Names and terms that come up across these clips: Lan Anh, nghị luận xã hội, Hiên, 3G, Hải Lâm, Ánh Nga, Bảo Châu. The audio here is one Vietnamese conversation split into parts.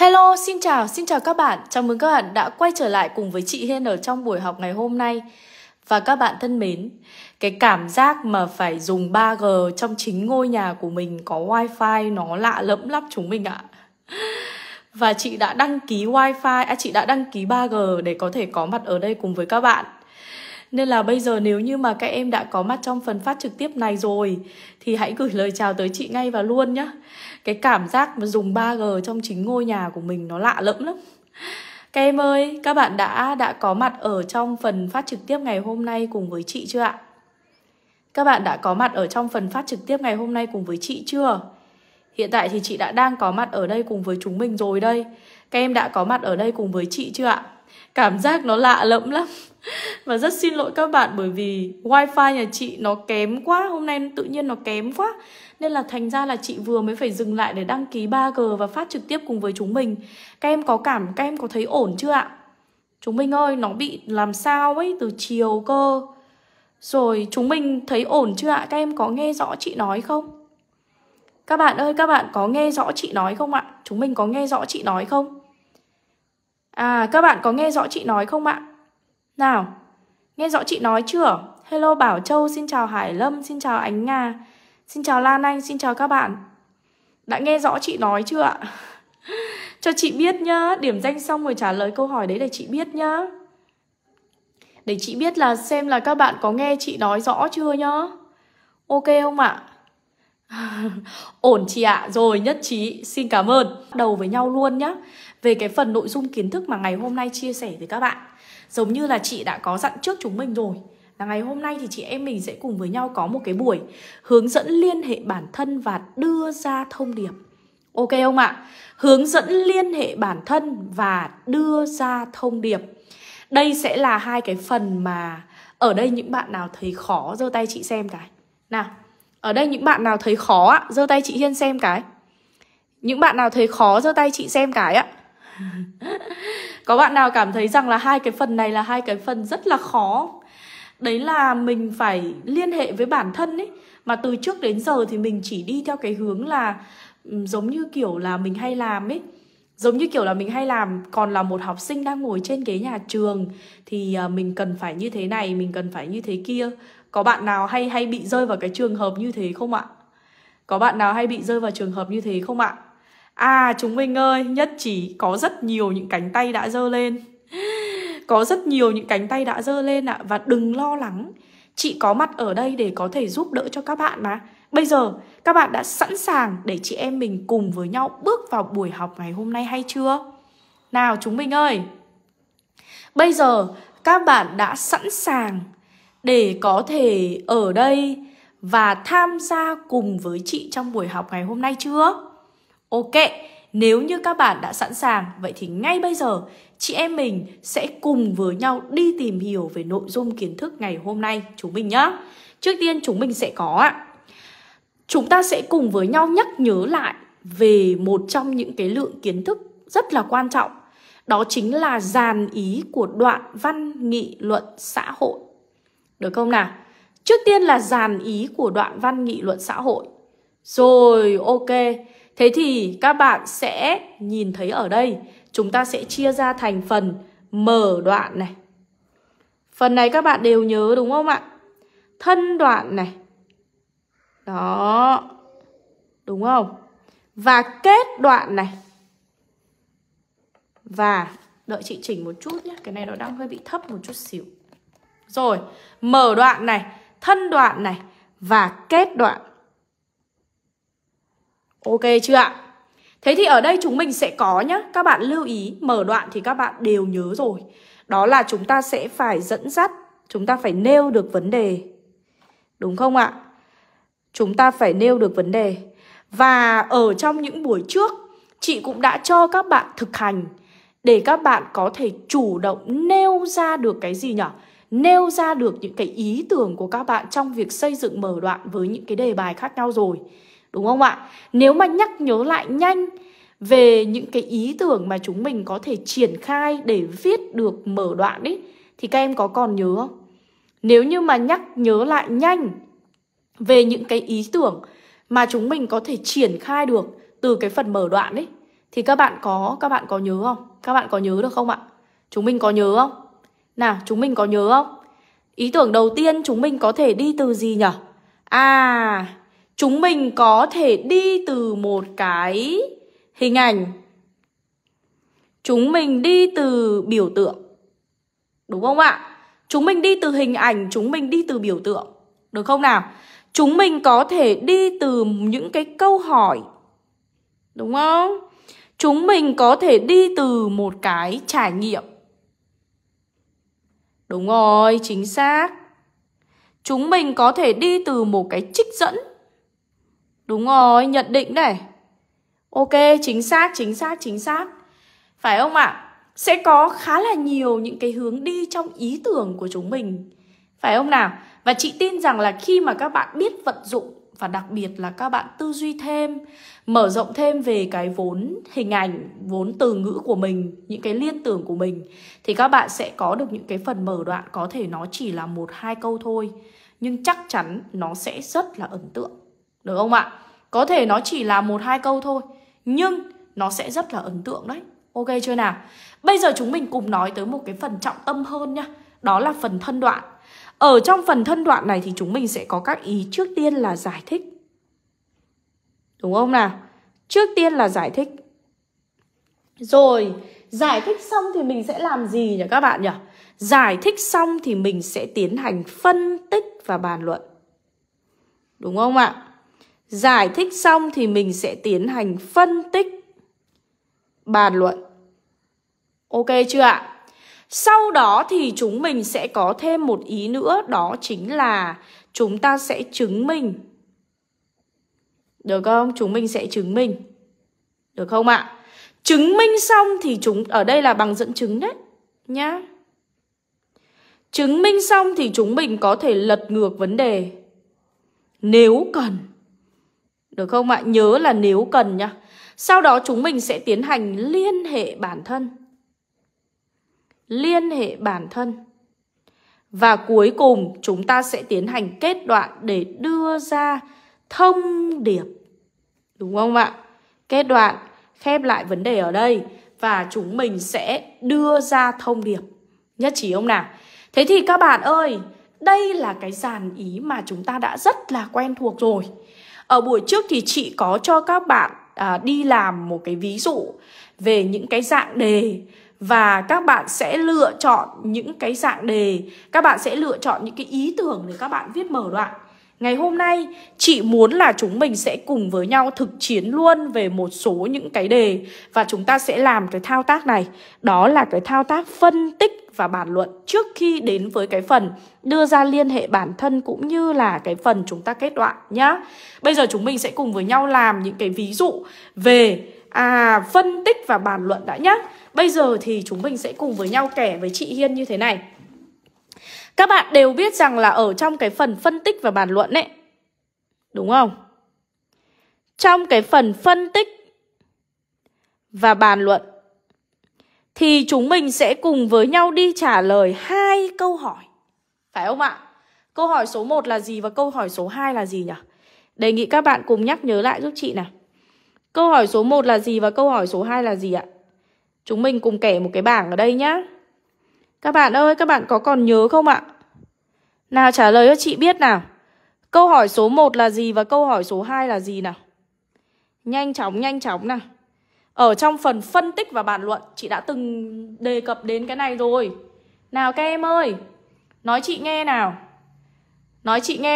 Hello, xin chào các bạn. Chào mừng các bạn đã quay trở lại cùng với chị Hiên ở trong buổi học ngày hôm nay. Và các bạn thân mến, cái cảm giác mà phải dùng 3G trong chính ngôi nhà của mình có wifi nó lạ lẫm lắm chúng mình ạ. Và chị đã đăng ký chị đã đăng ký 3G để có thể có mặt ở đây cùng với các bạn. Nên là bây giờ nếu như mà các em đã có mặt trong phần phát trực tiếp này rồi thì hãy gửi lời chào tới chị ngay và luôn nhá. Cái cảm giác mà dùng 3G trong chính ngôi nhà của mình nó lạ lẫm lắm. Các em ơi, các bạn đã có mặt ở trong phần phát trực tiếp ngày hôm nay cùng với chị chưa ạ? Các bạn đã có mặt ở trong phần phát trực tiếp ngày hôm nay cùng với chị chưa? Hiện tại thì chị đã đang có mặt ở đây cùng với chúng mình rồi đây. Các em đã có mặt ở đây cùng với chị chưa ạ? Cảm giác nó lạ lẫm lắm. Và rất xin lỗi các bạn bởi vì wifi nhà chị nó kém quá. Hôm nay tự nhiên nó kém quá. Nên là thành ra là chị vừa mới phải dừng lại để đăng ký 3G và phát trực tiếp cùng với chúng mình. Các em có thấy ổn chưa ạ? Chúng mình ơi, nó bị làm sao ấy từ chiều cơ. Rồi, chúng mình thấy ổn chưa ạ? Các em có nghe rõ chị nói không? Các bạn ơi, các bạn có nghe rõ chị nói không ạ? Chúng mình có nghe rõ chị nói không? À, các bạn có nghe rõ chị nói không ạ? Nào, nghe rõ chị nói chưa? Hello Bảo Châu, xin chào Hải Lâm, xin chào Ánh Nga, xin chào Lan Anh, xin chào các bạn. Đã nghe rõ chị nói chưa ạ? Cho chị biết nhá, điểm danh xong rồi trả lời câu hỏi đấy để chị biết nhá. Để chị biết là xem là các bạn có nghe chị nói rõ chưa nhá. Ok không ạ? Ổn chị ạ, rồi nhất trí, xin cảm ơn. Bắt đầu với nhau luôn nhá. Về cái phần nội dung kiến thức mà ngày hôm nay chia sẻ với các bạn, giống như là chị đã có dặn trước chúng mình rồi, là ngày hôm nay thì chị em mình sẽ cùng với nhau có một cái buổi hướng dẫn liên hệ bản thân và đưa ra thông điệp. Ok không ạ? Hướng dẫn liên hệ bản thân và đưa ra thông điệp. Đây sẽ là hai cái phần mà ở đây những bạn nào thấy khó giơ tay chị xem cái. Nào, ở đây những bạn nào thấy khó ạ, giơ tay chị Hiên xem cái. Những bạn nào thấy khó giơ tay chị xem cái ạ. Có bạn nào cảm thấy rằng là hai cái phần này là hai cái phần rất là khó? Đấy là mình phải liên hệ với bản thân ấy. Mà từ trước đến giờ thì mình chỉ đi theo cái hướng là giống như kiểu là mình hay làm ấy. Còn là một học sinh đang ngồi trên ghế nhà trường thì mình cần phải như thế này, mình cần phải như thế kia. Có bạn nào hay bị rơi vào cái trường hợp như thế không ạ? Có bạn nào hay bị rơi vào trường hợp như thế không ạ? À, chúng mình ơi, nhất trí, có rất nhiều những cánh tay đã giơ lên. Có rất nhiều những cánh tay đã giơ lên ạ. Và đừng lo lắng, chị có mặt ở đây để có thể giúp đỡ cho các bạn mà. Bây giờ, các bạn đã sẵn sàng để chị em mình cùng với nhau bước vào buổi học ngày hôm nay hay chưa? Nào, chúng mình ơi, bây giờ các bạn đã sẵn sàng để có thể ở đây và tham gia cùng với chị trong buổi học ngày hôm nay chưa? Ok, nếu như các bạn đã sẵn sàng, vậy thì ngay bây giờ chị em mình sẽ cùng với nhau đi tìm hiểu về nội dung kiến thức ngày hôm nay chúng mình nhá. Trước tiên chúng mình sẽ có, chúng ta sẽ cùng với nhau nhắc nhớ lại về một trong những cái lượng kiến thức rất là quan trọng. Đó chính là dàn ý của đoạn văn nghị luận xã hội. Được không nào? Trước tiên là dàn ý của đoạn văn nghị luận xã hội. Rồi, ok. Thế thì các bạn sẽ nhìn thấy ở đây, chúng ta sẽ chia ra thành phần mở đoạn này. Phần này các bạn đều nhớ đúng không ạ? Thân đoạn này. Đó. Đúng không? Và kết đoạn này. Và đợi chị chỉnh một chút nhé, cái này nó đang hơi bị thấp một chút xíu. Rồi, mở đoạn này, thân đoạn này và kết đoạn. Ok chưa ạ? Thế thì ở đây chúng mình sẽ có nhá. Các bạn lưu ý, mở đoạn thì các bạn đều nhớ rồi. Đó là chúng ta sẽ phải dẫn dắt, chúng ta phải nêu được vấn đề. Đúng không ạ? Chúng ta phải nêu được vấn đề. Và ở trong những buổi trước, chị cũng đã cho các bạn thực hành để các bạn có thể chủ động nêu ra được cái gì nhỉ? Nêu ra được những cái ý tưởng của các bạn trong việc xây dựng mở đoạn với những cái đề bài khác nhau rồi. Đúng không ạ? Nếu mà nhắc nhớ lại nhanh về những cái ý tưởng mà chúng mình có thể triển khai để viết được mở đoạn ấy, thì các em có còn nhớ không? Nếu như mà nhắc nhớ lại nhanh về những cái ý tưởng mà chúng mình có thể triển khai được từ cái phần mở đoạn ấy, Thì các bạn có nhớ không? Các bạn có nhớ được không ạ? Chúng mình có nhớ không? Nào, chúng mình có nhớ không? Ý tưởng đầu tiên chúng mình có thể đi từ gì nhở? À, chúng mình có thể đi từ một cái hình ảnh. Chúng mình đi từ biểu tượng. Đúng không ạ? Chúng mình đi từ hình ảnh, chúng mình đi từ biểu tượng. Được không nào? Chúng mình có thể đi từ những cái câu hỏi. Đúng không? Chúng mình có thể đi từ một cái trải nghiệm. Đúng rồi, chính xác. Chúng mình có thể đi từ một cái trích dẫn. Đúng rồi, nhận định này. Ok, chính xác. Phải không ạ? Sẽ có khá là nhiều những cái hướng đi trong ý tưởng của chúng mình. Phải không nào? Và chị tin rằng là khi mà các bạn biết vận dụng, và đặc biệt là các bạn tư duy thêm, mở rộng thêm về cái vốn hình ảnh, vốn từ ngữ của mình, những cái liên tưởng của mình, thì các bạn sẽ có được những cái phần mở đoạn có thể nó chỉ là 1-2 câu thôi, nhưng chắc chắn nó sẽ rất là ấn tượng. Được không ạ? Có thể nó chỉ là 1-2 câu thôi, nhưng nó sẽ rất là ấn tượng đấy. Ok chưa nào? Bây giờ chúng mình cùng nói tới một cái phần trọng tâm hơn nhá. Đó là phần thân đoạn. Ở trong phần thân đoạn này thì chúng mình sẽ có các ý trước tiên là giải thích. Đúng không nào? Trước tiên là giải thích. Rồi, giải thích xong thì mình sẽ làm gì nhỉ các bạn nhỉ? Giải thích xong thì mình sẽ tiến hành phân tích và bàn luận. Đúng không ạ? Giải thích xong thì mình sẽ tiến hành phân tích, bàn luận. Ok chưa ạ? Sau đó thì chúng mình sẽ có thêm một ý nữa, đó chính là chúng ta sẽ chứng minh. Được không? Chúng mình sẽ chứng minh. Được không ạ? Chứng minh xong thì ở đây là bằng dẫn chứng đấy nhá. Chứng minh xong thì chúng mình có thể lật ngược vấn đề nếu cần. Được không ạ? Nhớ là nếu cần nhá. Sau đó chúng mình sẽ tiến hành liên hệ bản thân. Liên hệ bản thân. Và cuối cùng chúng ta sẽ tiến hành kết đoạn để đưa ra thông điệp. Đúng không ạ? Kết đoạn, khép lại vấn đề ở đây. Và chúng mình sẽ đưa ra thông điệp. Nhất trí không nào? Thế thì các bạn ơi, đây là cái dàn ý mà chúng ta đã rất là quen thuộc rồi. Ở buổi trước thì chị có cho các bạn đi làm một cái ví dụ về những cái dạng đề. Và các bạn sẽ lựa chọn những cái dạng đề, các bạn sẽ lựa chọn những cái ý tưởng để các bạn viết mở đoạn. Ngày hôm nay, chị muốn là chúng mình sẽ cùng với nhau thực chiến luôn về một số những cái đề. Và chúng ta sẽ làm cái thao tác này, đó là cái thao tác phân tích và bàn luận trước khi đến với cái phần đưa ra liên hệ bản thân cũng như là cái phần chúng ta kết đoạn nhá. Bây giờ chúng mình sẽ cùng với nhau làm những cái ví dụ về phân tích và bàn luận đã nhá. Bây giờ thì chúng mình sẽ cùng với nhau kể với chị Hiên như thế này. Các bạn đều biết rằng là ở trong cái phần phân tích và bàn luận ấy, đúng không? Trong cái phần phân tích và bàn luận thì chúng mình sẽ cùng với nhau đi trả lời 2 câu hỏi. Phải không ạ? Câu hỏi số 1 là gì và câu hỏi số 2 là gì nhỉ? Đề nghị các bạn cùng nhắc nhớ lại giúp chị nào. Câu hỏi số 1 là gì và câu hỏi số 2 là gì ạ? Chúng mình cùng kẻ một cái bảng ở đây nhá. Các bạn ơi, các bạn có còn nhớ không ạ? Nào trả lời cho chị biết nào. Câu hỏi số 1 là gì và câu hỏi số 2 là gì nào? Nhanh chóng nào. Ở trong phần phân tích và bàn luận, chị đã từng đề cập đến cái này rồi. Nào các em ơi, nói chị nghe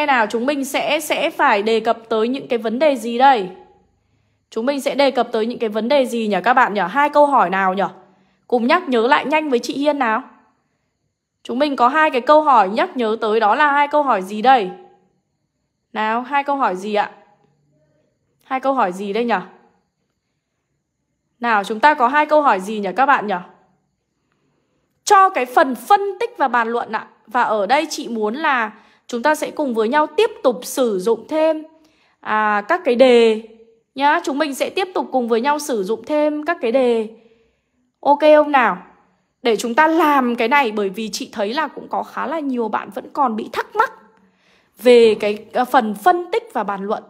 nào. Chúng mình sẽ phải đề cập tới những cái vấn đề gì đây? Chúng mình sẽ đề cập tới những cái vấn đề gì nhỉ các bạn nhỉ? 2 câu hỏi nào nhỉ? Cùng nhắc nhớ lại nhanh với chị Hiên nào. Chúng mình có 2 cái câu hỏi nhắc nhớ tới, đó là 2 câu hỏi gì đây? Nào, 2 câu hỏi gì ạ? 2 câu hỏi gì đây nhỉ? Nào, chúng ta có 2 câu hỏi gì nhỉ các bạn nhỉ? Cho cái phần phân tích và bàn luận ạ. Và ở đây chị muốn là chúng ta sẽ cùng với nhau tiếp tục sử dụng thêm các cái đề nhá, chúng mình sẽ tiếp tục cùng với nhau sử dụng thêm các cái đề. Ok không nào? Để chúng ta làm cái này, bởi vì chị thấy là cũng có khá là nhiều bạn vẫn còn bị thắc mắc về cái phần phân tích và bàn luận.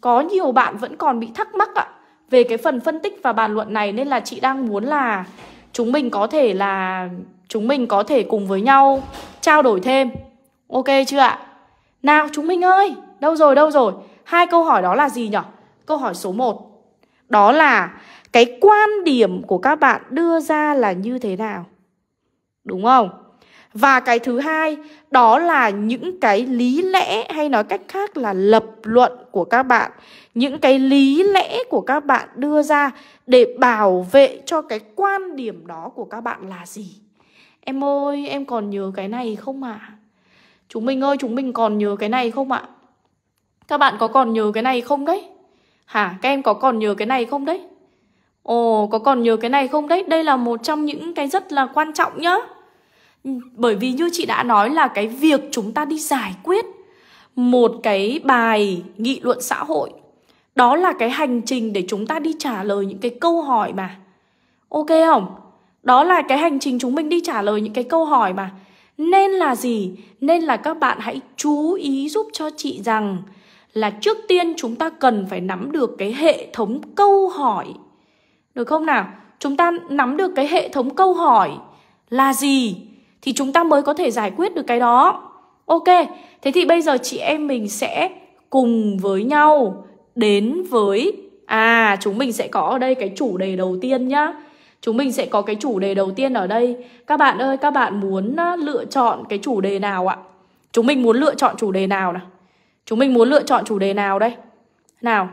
Có nhiều bạn vẫn còn bị thắc mắc ạ. về cái phần phân tích và bàn luận này, nên là chị đang muốn là chúng mình có thể cùng với nhau trao đổi thêm. Ok chưa ạ? Nào chúng mình ơi, đâu rồi? Hai câu hỏi đó là gì nhỉ? Câu hỏi số 1 đó là cái quan điểm của các bạn đưa ra là như thế nào, đúng không? Và cái thứ hai đó là những cái lý lẽ, hay nói cách khác là lập luận của các bạn, những cái lý lẽ của các bạn đưa ra để bảo vệ cho cái quan điểm đó của các bạn là gì. Em ơi, em còn nhớ cái này không ạ? Chúng mình ơi, chúng mình còn nhớ cái này không ạ? Các bạn có còn nhớ cái này không đấy? Hả, các em có còn nhớ cái này không đấy? Ồ, có còn nhớ cái này không đấy? Đây là một trong những cái rất là quan trọng nhá. Bởi vì như chị đã nói là cái việc chúng ta đi giải quyết một cái bài nghị luận xã hội, đó là cái hành trình để chúng ta đi trả lời những cái câu hỏi mà. Ok không? Đó là cái hành trình chúng mình đi trả lời những cái câu hỏi mà. Nên là gì? Nên là các bạn hãy chú ý giúp cho chị rằng là trước tiên chúng ta cần phải nắm được cái hệ thống câu hỏi. Được không nào? Chúng ta nắm được cái hệ thống câu hỏi là gì thì chúng ta mới có thể giải quyết được cái đó. Ok, thế thì bây giờ chị em mình sẽ cùng với nhau đến với... chúng mình sẽ có ở đây cái chủ đề đầu tiên nhá. Chúng mình sẽ có cái chủ đề đầu tiên ở đây. Các bạn ơi, các bạn muốn lựa chọn cái chủ đề nào ạ? Chúng mình muốn lựa chọn chủ đề nào nào? Chúng mình muốn lựa chọn chủ đề nào đây? Nào,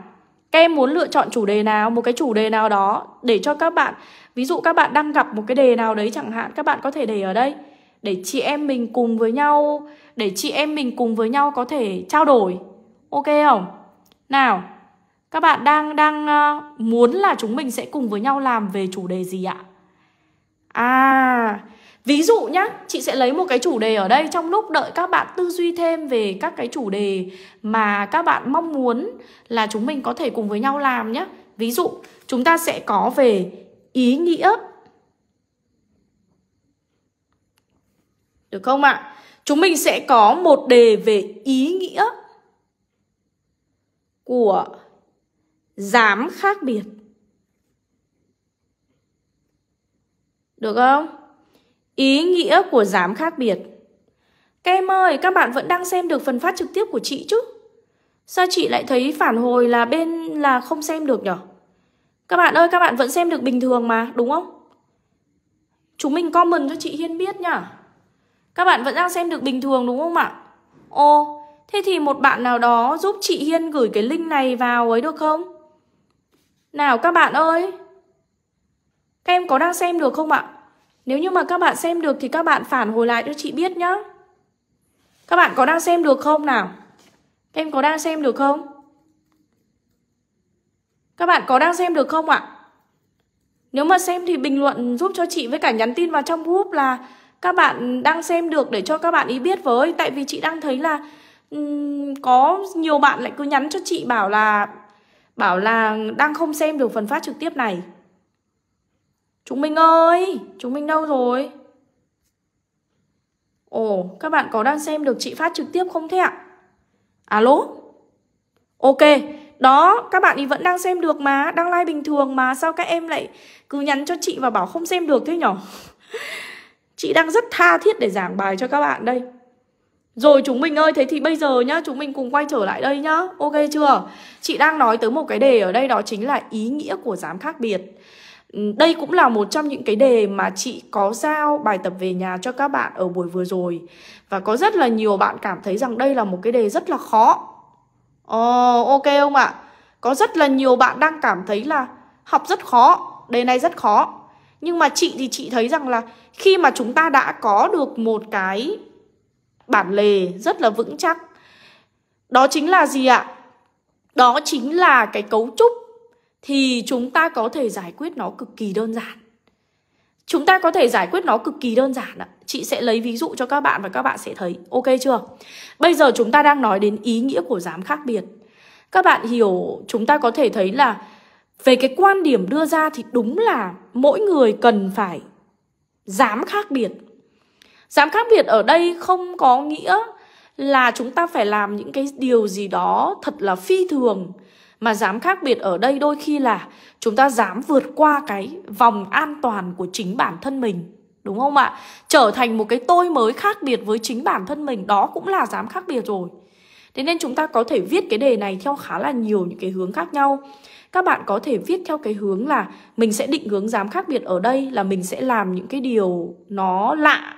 các em muốn lựa chọn chủ đề nào? Một cái chủ đề nào đó để cho các bạn... Ví dụ các bạn đang gặp một cái đề nào đấy chẳng hạn, các bạn có thể để ở đây để chị em mình cùng với nhau, để chị em mình cùng với nhau có thể trao đổi. Ok không? Nào, các bạn đang muốn là chúng mình sẽ cùng với nhau làm về chủ đề gì ạ? Ví dụ nhá, chị sẽ lấy một cái chủ đề ở đây, trong lúc đợi các bạn tư duy thêm về các cái chủ đề mà các bạn mong muốn là chúng mình có thể cùng với nhau làm nhá. Ví dụ, chúng ta sẽ có về ý nghĩa. Được không ạ? Chúng mình sẽ có một đề về ý nghĩa của dám khác biệt. Được không? Ý nghĩa của dám khác biệt. Các em ơi, các bạn vẫn đang xem được phần phát trực tiếp của chị chứ? Sao chị lại thấy phản hồi là không xem được nhỉ? Các bạn ơi, các bạn vẫn xem được bình thường mà, đúng không? Chúng mình comment cho chị Hiên biết nhá. Các bạn vẫn đang xem được bình thường đúng không ạ? Ồ, thế thì một bạn nào đó giúp chị Hiên gửi cái link này vào ấy được không? Nào các bạn ơi, các em có đang xem được không ạ? Nếu như mà các bạn xem được thì các bạn phản hồi lại cho chị biết nhá. Các bạn có đang xem được không nào? Các em có đang xem được không? Các bạn có đang xem được không ạ? Nếu mà xem thì bình luận giúp cho chị, với cả nhắn tin vào trong group là các bạn đang xem được để cho các bạn ý biết với. Tại vì chị đang thấy là có nhiều bạn lại cứ nhắn cho chị bảo là đang không xem được phần phát trực tiếp này. Chúng mình ơi, chúng mình đâu rồi? Ồ, các bạn có đang xem được chị phát trực tiếp không thế ạ? Alo? Ok. Đó, các bạn ý vẫn đang xem được mà, đang like bình thường mà. Sao các em lại cứ nhắn cho chị và bảo không xem được thế nhở? Chị đang rất tha thiết để giảng bài cho các bạn đây. Rồi chúng mình ơi, thế thì bây giờ nhá, chúng mình cùng quay trở lại đây nhá. Ok chưa? Chị đang nói tới một cái đề ở đây, đó chính là ý nghĩa của dám khác biệt. Đây cũng là một trong những cái đề mà chị có giao bài tập về nhà cho các bạn ở buổi vừa rồi. Và có rất là nhiều bạn cảm thấy rằng đây là một cái đề rất là khó. Ok không ạ? Có rất là nhiều bạn đang cảm thấy là học rất khó, đề này rất khó. Nhưng mà chị thì chị thấy rằng là khi mà chúng ta đã có được một cái bản lề rất là vững chắc, đó chính là gì ạ? Đó chính là cái cấu trúc, thì chúng ta có thể giải quyết nó cực kỳ đơn giản. Chúng ta có thể giải quyết nó cực kỳ đơn giản ạ. Chị sẽ lấy ví dụ cho các bạn và các bạn sẽ thấy. Ok chưa? Bây giờ chúng ta đang nói đến ý nghĩa của dám khác biệt. Các bạn hiểu, chúng ta có thể thấy là về cái quan điểm đưa ra thì đúng là mỗi người cần phải dám khác biệt. Dám khác biệt ở đây không có nghĩa là chúng ta phải làm những cái điều gì đó thật là phi thường, Mà dám khác biệt ở đây đôi khi là chúng ta dám vượt qua cái vòng an toàn của chính bản thân mình, đúng không ạ? Trở thành một cái tôi mới khác biệt với chính bản thân mình, đó cũng là dám khác biệt rồi. Thế nên chúng ta có thể viết cái đề này theo khá là nhiều những cái hướng khác nhau. Các bạn có thể viết theo cái hướng là mình sẽ định hướng dám khác biệt ở đây là mình sẽ làm những cái điều nó lạ,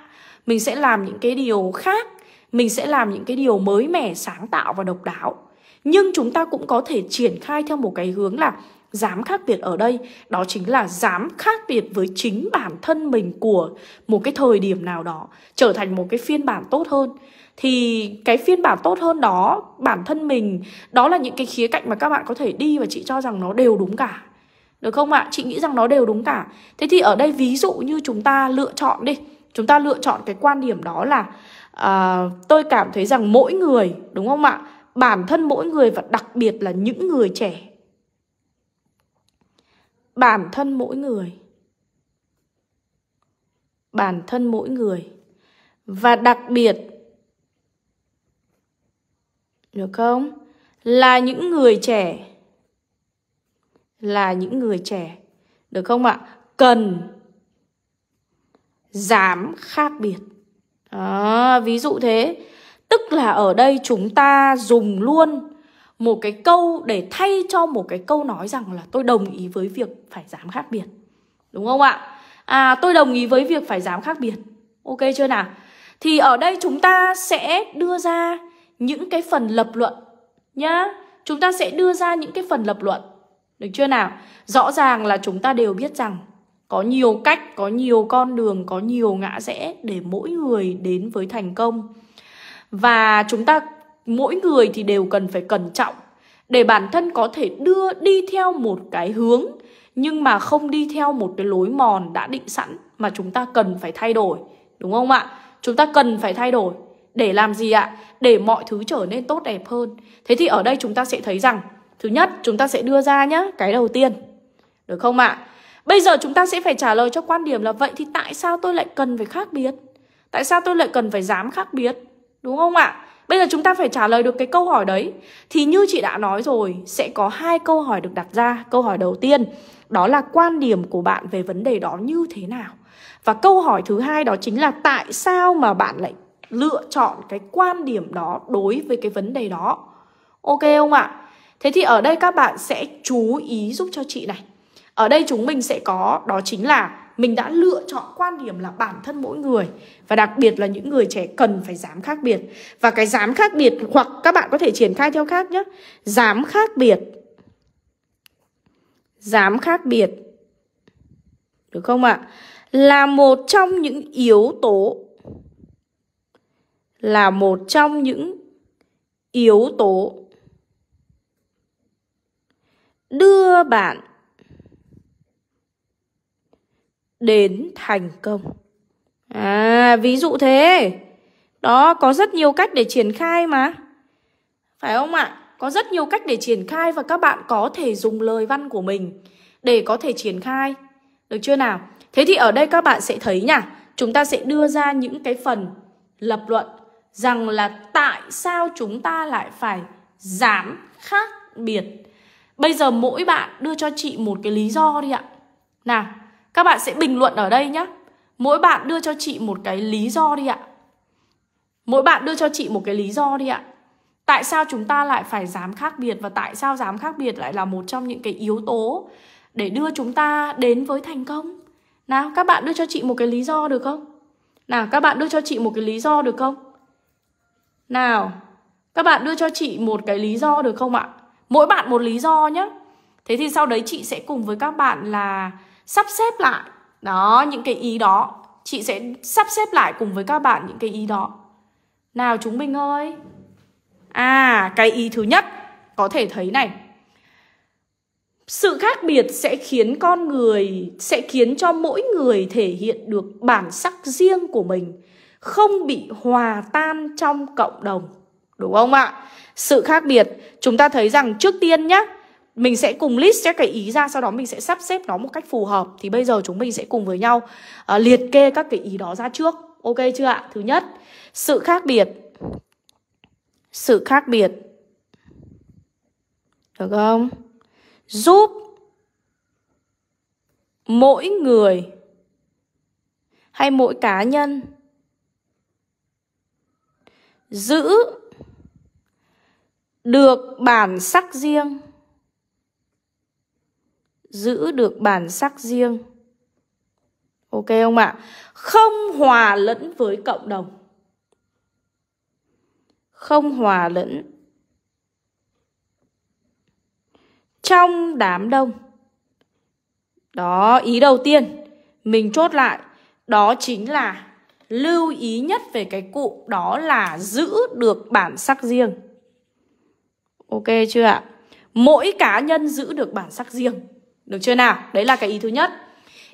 mình sẽ làm những cái điều khác, mình sẽ làm những cái điều mới mẻ, sáng tạo và độc đáo. Nhưng chúng ta cũng có thể triển khai theo một cái hướng là dám khác biệt ở đây, đó chính là dám khác biệt với chính bản thân mình của một cái thời điểm nào đó, trở thành một cái phiên bản tốt hơn. Thì cái phiên bản tốt hơn đó, bản thân mình, đó là những cái khía cạnh mà các bạn có thể đi và chị cho rằng nó đều đúng cả. Được không ạ? Chị nghĩ rằng nó đều đúng cả. Thế thì ở đây ví dụ như chúng ta lựa chọn đi, chúng ta lựa chọn cái quan điểm đó là tôi cảm thấy rằng mỗi người, đúng không ạ? Bản thân mỗi người và đặc biệt là những người trẻ. Bản thân mỗi người. Bản thân mỗi người. Và đặc biệt, được không? Là những người trẻ. Là những người trẻ. Được không ạ? Cần dám khác biệt. Ví dụ thế. Tức là ở đây chúng ta dùng luôn một cái câu để thay cho một cái câu nói rằng là tôi đồng ý với việc phải dám khác biệt. Đúng không ạ? Tôi đồng ý với việc phải dám khác biệt. Ok chưa nào? Thì ở đây chúng ta sẽ đưa ra những cái phần lập luận nhá. Chúng ta sẽ đưa ra những cái phần lập luận. Được chưa nào? Rõ ràng là chúng ta đều biết rằng có nhiều cách, có nhiều con đường, có nhiều ngã rẽ để mỗi người đến với thành công. Và chúng ta mỗi người thì đều cần phải cẩn trọng để bản thân có thể đi theo một cái hướng nhưng mà không đi theo một cái lối mòn đã định sẵn, mà chúng ta cần phải thay đổi. Đúng không ạ? Chúng ta cần phải thay đổi. Để làm gì ạ? Để mọi thứ trở nên tốt đẹp hơn. Thế thì ở đây chúng ta sẽ thấy rằng thứ nhất, chúng ta sẽ đưa ra nhá, cái đầu tiên. Được không ạ? Bây giờ chúng ta sẽ phải trả lời cho quan điểm là vậy thì tại sao tôi lại cần phải khác biệt? Tại sao tôi lại cần phải dám khác biệt? Đúng không ạ? Bây giờ chúng ta phải trả lời được cái câu hỏi đấy. Thì như chị đã nói rồi, sẽ có hai câu hỏi được đặt ra. Câu hỏi đầu tiên, đó là quan điểm của bạn về vấn đề đó như thế nào? Và câu hỏi thứ hai đó chính là tại sao mà bạn lại lựa chọn cái quan điểm đó đối với cái vấn đề đó. Ok không ạ? Thế thì ở đây các bạn sẽ chú ý giúp cho chị này. Ở đây chúng mình sẽ có, đó chính là mình đã lựa chọn quan điểm là bản thân mỗi người và đặc biệt là những người trẻ cần phải dám khác biệt. Và cái dám khác biệt, hoặc các bạn có thể triển khai theo khác nhé. Dám khác biệt. Dám khác biệt. Được không ạ? Là một trong những yếu tố. Là một trong những yếu tố đưa bạn đến thành công. Ví dụ thế. Đó, có rất nhiều cách để triển khai mà. Phải không ạ? Có rất nhiều cách để triển khai và các bạn có thể dùng lời văn của mình để có thể triển khai. Được chưa nào? Thế thì ở đây các bạn sẽ thấy nhỉ, chúng ta sẽ đưa ra những cái phần lập luận rằng là tại sao chúng ta lại phải dám khác biệt. Bây giờ mỗi bạn đưa cho chị một cái lý do đi ạ. Nào, các bạn sẽ bình luận ở đây nhé. Mỗi bạn đưa cho chị một cái lý do đi ạ. Mỗi bạn đưa cho chị một cái lý do đi ạ. Tại sao chúng ta lại phải dám khác biệt và tại sao dám khác biệt lại là một trong những cái yếu tố để đưa chúng ta đến với thành công? Nào, các bạn đưa cho chị một cái lý do được không? Nào, các bạn đưa cho chị một cái lý do được không? Nào, các bạn đưa cho chị một cái lý do được không ạ? Mỗi bạn một lý do nhé. Thế thì sau đấy chị sẽ cùng với các bạn là sắp xếp lại đó, những cái ý đó. Chị sẽ sắp xếp lại cùng với các bạn những cái ý đó. Nào chúng mình ơi. Cái ý thứ nhất, có thể thấy này, sự khác biệt sẽ khiến cho mỗi người thể hiện được bản sắc riêng của mình, không bị hòa tan trong cộng đồng. Đúng không ạ? Sự khác biệt, chúng ta thấy rằng trước tiên nhá, mình sẽ cùng list các cái ý ra, sau đó mình sẽ sắp xếp nó một cách phù hợp. Thì bây giờ chúng mình sẽ cùng với nhau liệt kê các cái ý đó ra trước. Ok chưa ạ? Thứ nhất, sự khác biệt. Sự khác biệt Được không? Giúp mỗi người hay mỗi cá nhân giữ được bản sắc riêng. Giữ được bản sắc riêng. Ok không ạ? Không hòa lẫn với cộng đồng. Không hòa lẫn trong đám đông. Đó, ý đầu tiên mình chốt lại, đó chính là lưu ý nhất về cái cụm đó là giữ được bản sắc riêng. Ok chưa ạ? Mỗi cá nhân giữ được bản sắc riêng. Được chưa nào? Đấy là cái ý thứ nhất.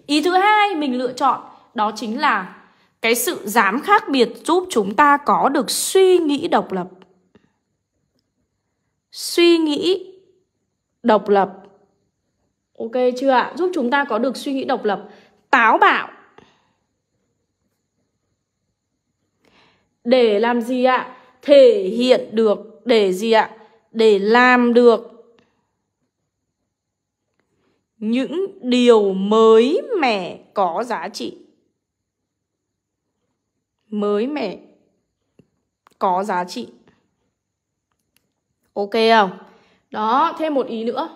Ý thứ hai mình lựa chọn đó chính là cái sự dám khác biệt giúp chúng ta có được suy nghĩ độc lập. Suy nghĩ độc lập. Ok chưa ạ? Giúp chúng ta có được suy nghĩ độc lập, táo bạo. Để làm gì ạ? Thể hiện được. Để gì ạ? Để làm được những điều mới mẻ có giá trị. Mới mẻ có giá trị. Ok không? Đó, thêm một ý nữa.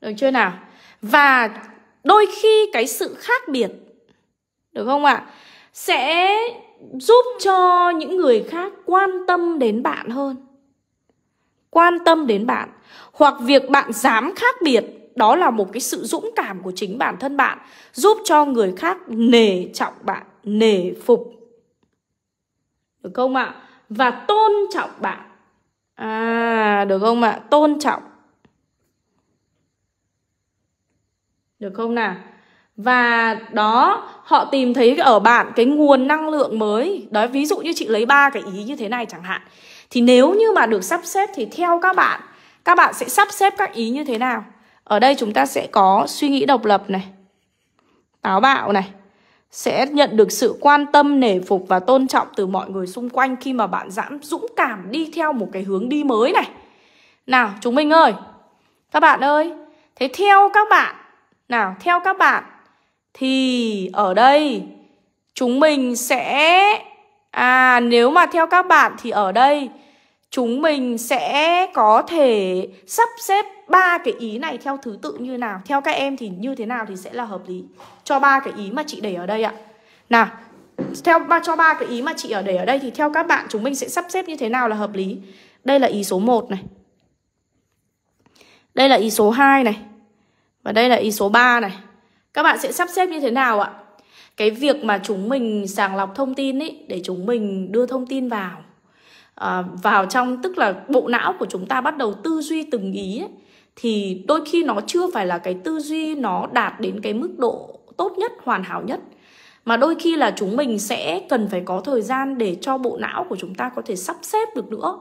Được chưa nào? Và đôi khi cái sự khác biệt, được không ạ? Sẽ giúp cho những người khác quan tâm đến bạn hơn. Quan tâm đến bạn. Hoặc việc bạn dám khác biệt, đó là một cái sự dũng cảm của chính bản thân bạn, giúp cho người khác nể trọng bạn, nể phục. Được không ạ? Và tôn trọng bạn. À, được không ạ? Tôn trọng. Được không nào? Và đó, họ tìm thấy ở bạn cái nguồn năng lượng mới. Đó, ví dụ như chị lấy 3 cái ý như thế này chẳng hạn. Thì nếu như mà được sắp xếp thì theo các bạn sẽ sắp xếp các ý như thế nào? Ở đây chúng ta sẽ có suy nghĩ độc lập này, táo bạo này, sẽ nhận được sự quan tâm, nể phục và tôn trọng từ mọi người xung quanh khi mà bạn dũng cảm đi theo một cái hướng đi mới này. Nào, chúng mình ơi, các bạn ơi, thế theo các bạn, nào, theo các bạn thì ở đây chúng mình sẽ, nếu mà theo các bạn thì ở đây chúng mình sẽ có thể sắp xếp 3 cái ý này theo thứ tự như nào. Theo các em thì như thế nào thì sẽ là hợp lý cho 3 cái ý mà chị để ở đây ạ. Nào, cho 3 cái ý mà chị để ở đây thì theo các bạn chúng mình sẽ sắp xếp như thế nào là hợp lý. Đây là ý số 1 này. Đây là ý số 2 này. Và đây là ý số 3 này. Các bạn sẽ sắp xếp như thế nào ạ? Cái việc mà chúng mình sàng lọc thông tin ấy, để chúng mình đưa thông tin vào trong, tức là bộ não của chúng ta bắt đầu tư duy từng ý ấy, thì đôi khi nó chưa phải là cái tư duy nó đạt đến cái mức độ tốt nhất, hoàn hảo nhất, mà đôi khi là chúng mình sẽ cần phải có thời gian để cho bộ não của chúng ta có thể sắp xếp được nữa.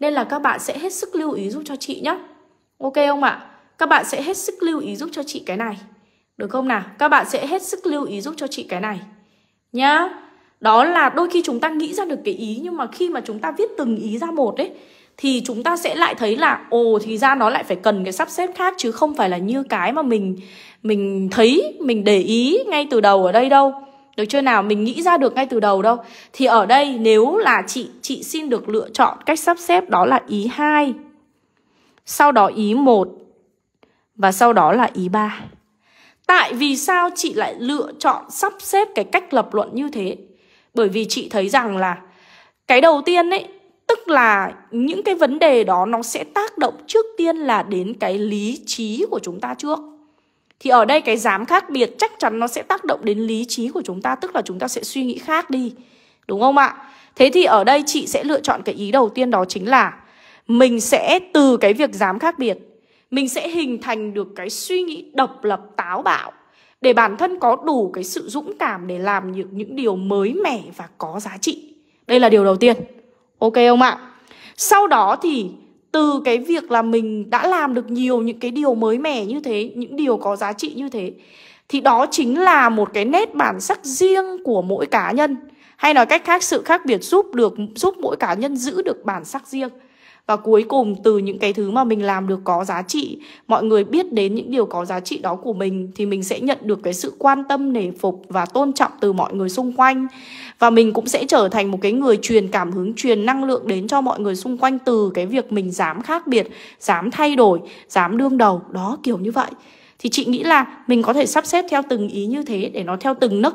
Nên là các bạn sẽ hết sức lưu ý giúp cho chị nhé. Ok không ạ? Các bạn sẽ hết sức lưu ý giúp cho chị cái này. Được không nào? Các bạn sẽ hết sức lưu ý giúp cho chị cái này nhá. Đó là đôi khi chúng ta nghĩ ra được cái ý, nhưng mà khi mà chúng ta viết từng ý ra một ấy, thì chúng ta sẽ lại thấy là ồ, thì ra nó lại phải cần cái sắp xếp khác, chứ không phải là như cái mà mình thấy, mình để ý ngay từ đầu ở đây đâu. Được chưa nào? Mình nghĩ ra được ngay từ đầu đâu. Thì ở đây nếu là chị xin được lựa chọn cách sắp xếp đó là ý 2, sau đó ý 1, và sau đó là ý 3. Tại vì sao chị lại lựa chọn sắp xếp cái cách lập luận như thế? Bởi vì chị thấy rằng là cái đầu tiên ấy, tức là những cái vấn đề đó nó sẽ tác động trước tiên là đến cái lý trí của chúng ta trước. Thì ở đây cái dám khác biệt chắc chắn nó sẽ tác động đến lý trí của chúng ta, tức là chúng ta sẽ suy nghĩ khác đi. Đúng không ạ? Thế thì ở đây chị sẽ lựa chọn cái ý đầu tiên, đó chính là mình sẽ từ cái việc dám khác biệt, mình sẽ hình thành được cái suy nghĩ độc lập, táo bạo, để bản thân có đủ cái sự dũng cảm để làm những điều mới mẻ và có giá trị. Đây là điều đầu tiên. Ok không ạ? Sau đó thì từ cái việc là mình đã làm được nhiều những cái điều mới mẻ như thế, những điều có giá trị như thế, thì đó chính là một cái nét bản sắc riêng của mỗi cá nhân. Hay nói cách khác, sự khác biệt giúp mỗi cá nhân giữ được bản sắc riêng. Và cuối cùng từ những cái thứ mà mình làm được có giá trị, mọi người biết đến những điều có giá trị đó của mình, thì mình sẽ nhận được cái sự quan tâm, nể phục và tôn trọng từ mọi người xung quanh. Và mình cũng sẽ trở thành một cái người truyền cảm hứng, truyền năng lượng đến cho mọi người xung quanh từ cái việc mình dám khác biệt, dám thay đổi, dám đương đầu. Đó, kiểu như vậy. Thì chị nghĩ là mình có thể sắp xếp theo từng ý như thế để nó theo từng nấc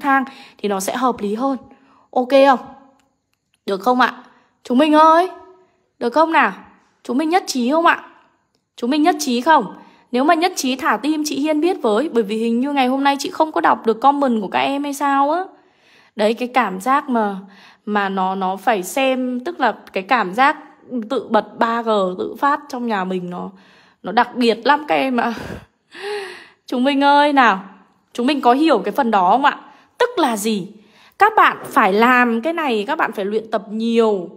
thang thì nó sẽ hợp lý hơn. Ok không? Được không ạ? Chúng mình ơi! Được không nào? Chúng mình nhất trí không ạ? Chúng mình nhất trí không? Nếu mà nhất trí thả tim chị Hiên biết với, bởi vì hình như ngày hôm nay chị không có đọc được comment của các em hay sao á. Đấy, cái cảm giác mà nó phải xem, tức là cái cảm giác tự bật 3G tự phát trong nhà mình nó đặc biệt lắm các em ạ. Chúng mình ơi nào, chúng mình có hiểu cái phần đó không ạ? Tức là gì? Các bạn phải làm cái này, các bạn phải luyện tập nhiều.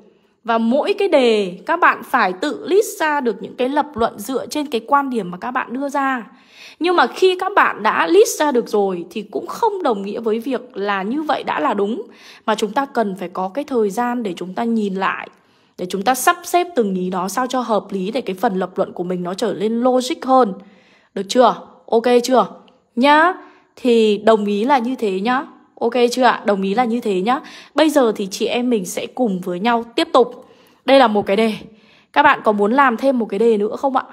Và mỗi cái đề các bạn phải tự list ra được những cái lập luận dựa trên cái quan điểm mà các bạn đưa ra. Nhưng mà khi các bạn đã list ra được rồi thì cũng không đồng nghĩa với việc là như vậy đã là đúng. Mà chúng ta cần phải có cái thời gian để chúng ta nhìn lại, để chúng ta sắp xếp từng ý đó sao cho hợp lý, để cái phần lập luận của mình nó trở nên logic hơn. Được chưa? Ok chưa? Nhá. Thì đồng ý là như thế nhá. Ok chưa ạ? Đồng ý là như thế nhá. Bây giờ thì chị em mình sẽ cùng với nhau tiếp tục. Đây là một cái đề. Các bạn có muốn làm thêm một cái đề nữa không ạ?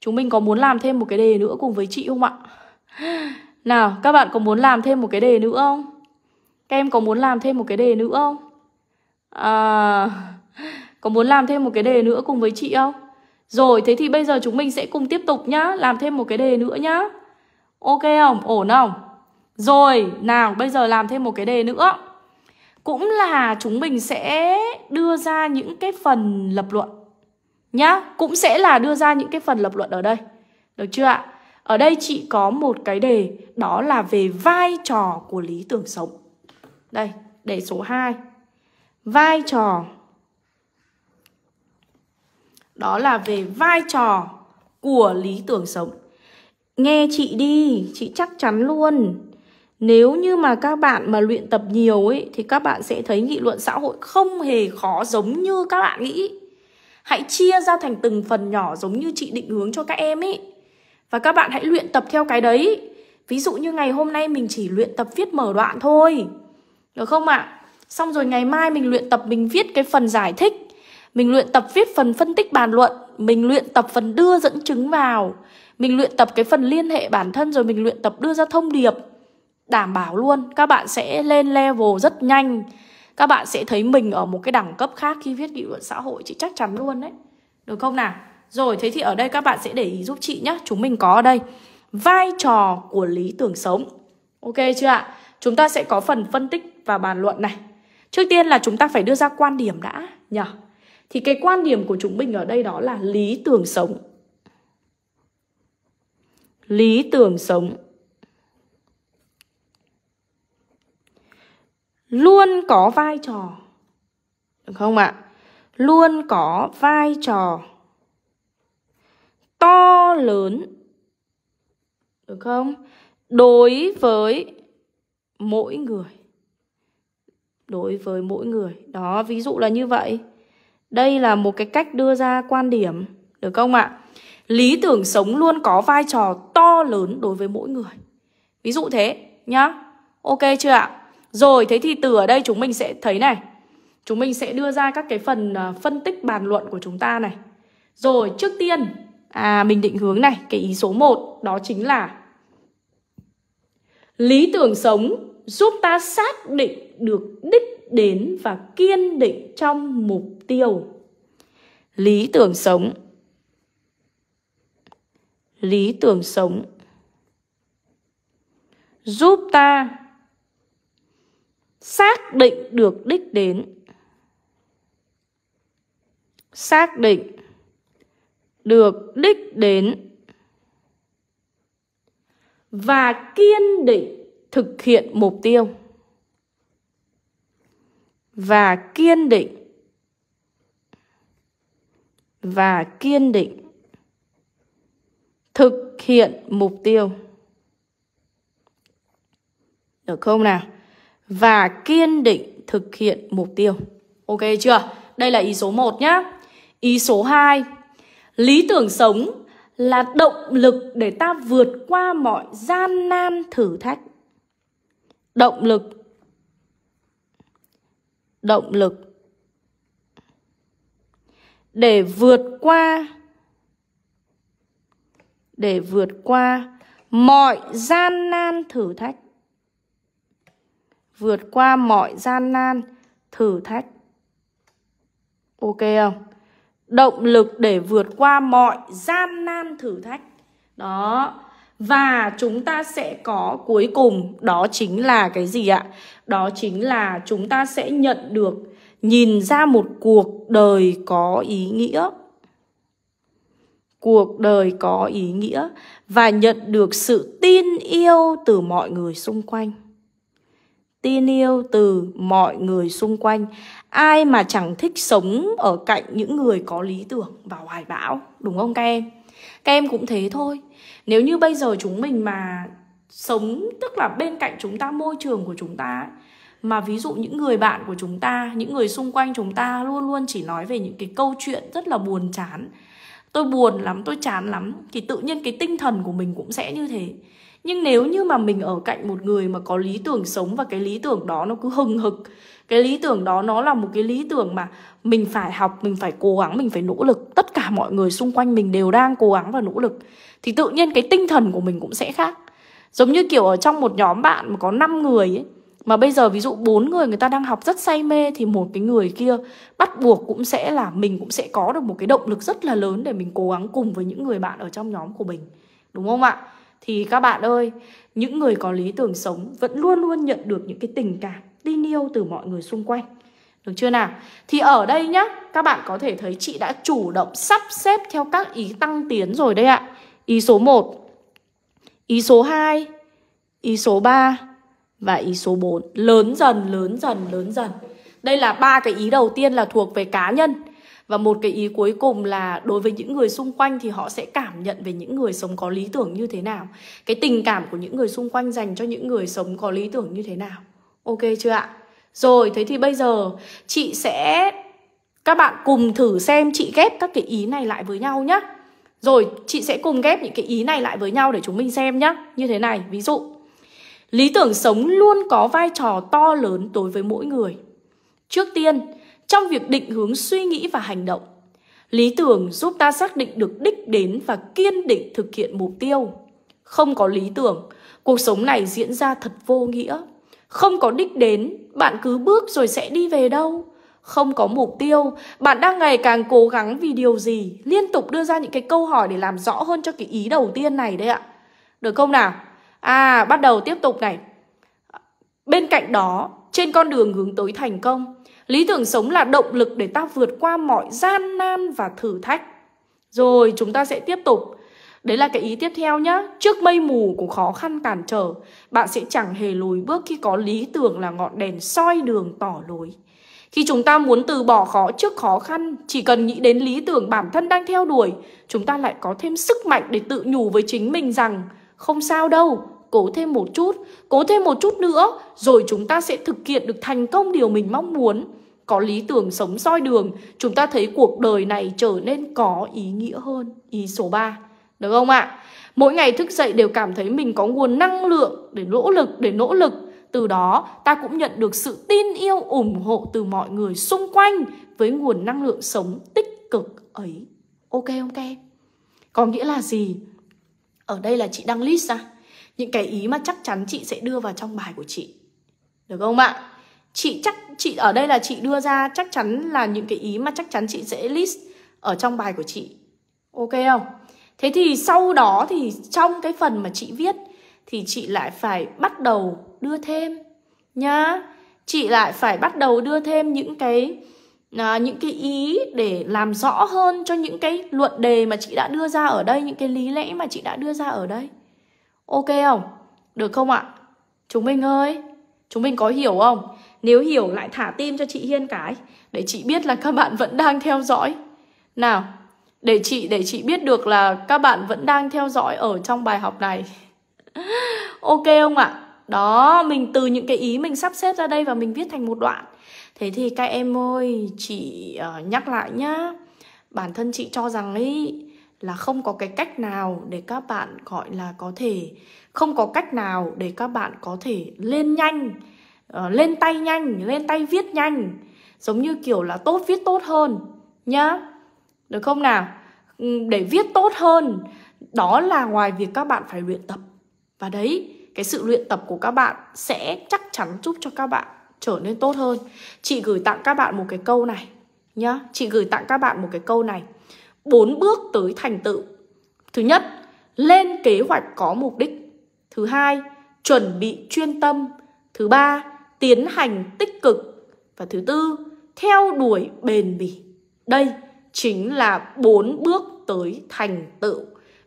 Chúng mình có muốn làm thêm một cái đề nữa cùng với chị không ạ? Nào, các bạn có muốn làm thêm một cái đề nữa không? Các em có muốn làm thêm một cái đề nữa không? Có muốn làm thêm một cái đề nữa cùng với chị không? Rồi, thế thì bây giờ chúng mình sẽ cùng tiếp tục nhá. Làm thêm một cái đề nữa nhá. Ok không? Ổn không? Rồi, nào, bây giờ làm thêm một cái đề nữa. Cũng là chúng mình sẽ đưa ra những cái phần lập luận nhá. Cũng sẽ là đưa ra những cái phần lập luận ở đây. Được chưa ạ? Ở đây chị có một cái đề, đó là về vai trò của lý tưởng sống. Đây, đề số 2. Vai trò. Đó là về vai trò của lý tưởng sống. Nghe chị đi, chị chắc chắn luôn. Nếu như mà các bạn mà luyện tập nhiều ấy thì các bạn sẽ thấy nghị luận xã hội không hề khó giống như các bạn nghĩ. Hãy chia ra thành từng phần nhỏ giống như chị định hướng cho các em ấy. Và các bạn hãy luyện tập theo cái đấy. Ví dụ như ngày hôm nay mình chỉ luyện tập viết mở đoạn thôi. Được không ạ? Xong rồi ngày mai mình luyện tập mình viết cái phần giải thích. Mình luyện tập viết phần phân tích bàn luận. Mình luyện tập phần đưa dẫn chứng vào. Mình luyện tập cái phần liên hệ bản thân. Rồi mình luyện tập đưa ra thông điệp. Đảm bảo luôn, các bạn sẽ lên level rất nhanh. Các bạn sẽ thấy mình ở một cái đẳng cấp khác khi viết nghị luận xã hội. Chị chắc chắn luôn đấy. Được không nào? Rồi, thế thì ở đây các bạn sẽ để ý giúp chị nhé. Chúng mình có ở đây vai trò của lý tưởng sống. Ok chưa ạ? Chúng ta sẽ có phần phân tích và bàn luận này. Trước tiên là chúng ta phải đưa ra quan điểm đã nhỉ? Thì cái quan điểm của chúng mình ở đây đó là lý tưởng sống. Lý tưởng sống luôn có vai trò. Được không ạ? Luôn có vai trò to lớn. Được không? Đối với mỗi người. Đối với mỗi người. Đó, ví dụ là như vậy. Đây là một cái cách đưa ra quan điểm. Được không ạ? Lý tưởng sống luôn có vai trò to lớn đối với mỗi người. Ví dụ thế nhá. Ok chưa ạ? Rồi, thế thì từ ở đây chúng mình sẽ thấy này. Chúng mình sẽ đưa ra các cái phần phân tích bàn luận của chúng ta này. Rồi, trước tiên mình định hướng này, cái ý số 1 đó chính là lý tưởng sống giúp ta xác định được đích đến và kiên định trong mục tiêu. Lý tưởng sống. Lý tưởng sống giúp ta xác định được đích đến. Xác định được đích đến và kiên định thực hiện mục tiêu. Và kiên định. Và kiên định thực hiện mục tiêu. Được không nào? Và kiên định thực hiện mục tiêu. Ok chưa? Đây là ý số 1 nhá. Ý số 2, lý tưởng sống là động lực để ta vượt qua mọi gian nan thử thách. Động lực để vượt qua mọi gian nan thử thách. Vượt qua mọi gian nan thử thách. Ok không? Động lực để vượt qua mọi gian nan thử thách. Đó. Và chúng ta sẽ có cuối cùng, đó chính là cái gì ạ? Đó chính là chúng ta sẽ nhận được, nhìn ra một cuộc đời có ý nghĩa. Cuộc đời có ý nghĩa. Và nhận được sự tin yêu từ mọi người xung quanh. Tin yêu từ mọi người xung quanh. Ai mà chẳng thích sống ở cạnh những người có lý tưởng và hoài bão, đúng không các em? Các em cũng thế thôi. Nếu như bây giờ chúng mình mà sống, tức là bên cạnh chúng ta, môi trường của chúng ta, mà ví dụ những người bạn của chúng ta, những người xung quanh chúng ta luôn luôn chỉ nói về những cái câu chuyện rất là buồn chán. Tôi buồn lắm, tôi chán lắm, thì tự nhiên cái tinh thần của mình cũng sẽ như thế. Nhưng nếu như mà mình ở cạnh một người mà có lý tưởng sống, và cái lý tưởng đó nó cứ hừng hực, cái lý tưởng đó nó là một cái lý tưởng mà mình phải học, mình phải cố gắng, mình phải nỗ lực, tất cả mọi người xung quanh mình đều đang cố gắng và nỗ lực, thì tự nhiên cái tinh thần của mình cũng sẽ khác. Giống như kiểu ở trong một nhóm bạn mà có 5 người ấy, mà bây giờ ví dụ 4 người người ta đang học rất say mê, thì một cái người kia bắt buộc cũng sẽ là, mình cũng sẽ có được một cái động lực rất là lớn để mình cố gắng cùng với những người bạn ở trong nhóm của mình, đúng không ạ? Thì các bạn ơi, những người có lý tưởng sống vẫn luôn luôn nhận được những cái tình cảm, tin yêu từ mọi người xung quanh. Được chưa nào? Thì ở đây nhá, các bạn có thể thấy chị đã chủ động sắp xếp theo các ý tăng tiến rồi đấy ạ. Ý số 1, ý số 2, ý số 3 và ý số 4. Lớn dần. Đây là 3 cái ý đầu tiên là thuộc về cá nhân. Và một cái ý cuối cùng là đối với những người xung quanh thì họ sẽ cảm nhận về những người sống có lý tưởng như thế nào. Cái tình cảm của những người xung quanh dành cho những người sống có lý tưởng như thế nào. Ok chưa ạ? Rồi, thế thì bây giờ chị sẽ... Các bạn cùng thử xem chị ghép các cái ý này lại với nhau nhé. Rồi, chị sẽ cùng ghép những cái ý này lại với nhau để chúng mình xem nhé. Như thế này, ví dụ. Lý tưởng sống luôn có vai trò to lớn đối với mỗi người. Trước tiên, trong việc định hướng suy nghĩ và hành động, lý tưởng giúp ta xác định được đích đến và kiên định thực hiện mục tiêu. Không có lý tưởng, cuộc sống này diễn ra thật vô nghĩa. Không có đích đến, bạn cứ bước rồi sẽ đi về đâu. Không có mục tiêu, bạn đang ngày càng cố gắng vì điều gì? Liên tục đưa ra những cái câu hỏi để làm rõ hơn cho cái ý đầu tiên này đấy ạ. Được không nào? À, bắt đầu tiếp tục này. Bên cạnh đó, trên con đường hướng tới thành công, lý tưởng sống là động lực để ta vượt qua mọi gian nan và thử thách. Rồi, chúng ta sẽ tiếp tục. Đấy là cái ý tiếp theo nhá. Trước mây mù của khó khăn cản trở, bạn sẽ chẳng hề lùi bước khi có lý tưởng là ngọn đèn soi đường tỏ lối. Khi chúng ta muốn từ bỏ trước khó khăn, chỉ cần nghĩ đến lý tưởng bản thân đang theo đuổi, chúng ta lại có thêm sức mạnh để tự nhủ với chính mình rằng không sao đâu, cố thêm một chút nữa, rồi chúng ta sẽ thực hiện được thành công điều mình mong muốn. Có lý tưởng sống soi đường, chúng ta thấy cuộc đời này trở nên có ý nghĩa hơn. Ý số 3. Được không ạ? Mỗi ngày thức dậy đều cảm thấy mình có nguồn năng lượng để nỗ lực. Từ đó, ta cũng nhận được sự tin yêu, ủng hộ từ mọi người xung quanh với nguồn năng lượng sống tích cực ấy. Ok không các em? Có nghĩa là gì? Ở đây là chị đang list ra những cái ý mà chắc chắn chị sẽ đưa vào trong bài của chị. Được không ạ? Chị ở đây là chị đưa ra chắc chắn là những cái ý mà chắc chắn chị sẽ list ở trong bài của chị. Ok không? Thế thì sau đó thì trong cái phần mà chị viết thì chị lại phải bắt đầu đưa thêm nhá. Chị lại phải bắt đầu đưa thêm những cái ý để làm rõ hơn cho những cái luận đề mà chị đã đưa ra ở đây, những cái lý lẽ mà chị đã đưa ra ở đây. Ok không? Được không ạ? Chúng mình ơi, chúng mình có hiểu không? Nếu hiểu lại thả tim cho chị Hiên cái để chị biết là các bạn vẫn đang theo dõi. Nào, để chị biết được là các bạn vẫn đang theo dõi ở trong bài học này. Ok không ạ? Đó, mình từ những cái ý mình sắp xếp ra đây và mình viết thành một đoạn. Thế thì các em ơi, chị nhắc lại nhá. Bản thân chị cho rằng ấy là không có cái cách nào để các bạn gọi là có thể, không có cách nào để các bạn có thể lên nhanh, lên tay nhanh, lên tay viết nhanh. Giống như kiểu là tốt viết tốt hơn nhá, được không nào? Để viết tốt hơn, đó là ngoài việc các bạn phải luyện tập. Và đấy, cái sự luyện tập của các bạn sẽ chắc chắn giúp cho các bạn trở nên tốt hơn. Chị gửi tặng các bạn một cái câu này nhá. Chị gửi tặng các bạn một cái câu này: 4 bước tới thành tựu. Thứ nhất, lên kế hoạch có mục đích. Thứ hai, chuẩn bị chuyên tâm. Thứ ba, tiến hành tích cực. Và thứ tư, theo đuổi bền bỉ. Đây chính là 4 bước tới thành tựu.